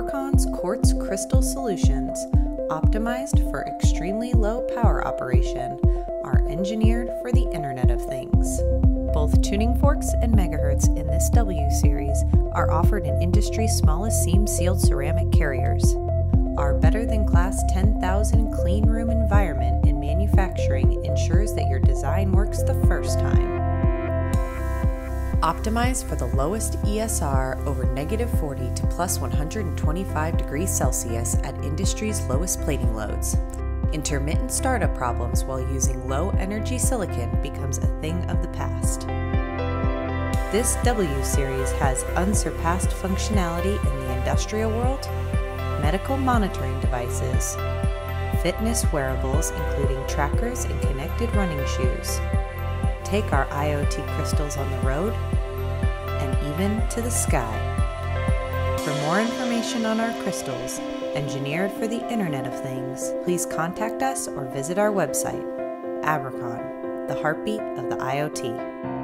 Abracon's quartz crystal solutions, optimized for extremely low power operation, are engineered for the Internet of Things. Both tuning forks and megahertz in this W series are offered in industry's smallest seam-sealed ceramic carriers. Our better-than-class 10,000 clean room environment in manufacturing ensures that your design works the first time. Optimize for the lowest ESR over -40 to +125 degrees Celsius at industry's lowest plating loads. Intermittent startup problems while using low-energy silicon becomes a thing of the past. This W series has unsurpassed functionality in the industrial world, medical monitoring devices, fitness wearables including trackers and connected running shoes. Take our IoT crystals on the road and even to the sky. For more information on our crystals, engineered for the Internet of Things, please contact us or visit our website, Abracon, the heartbeat of the IoT.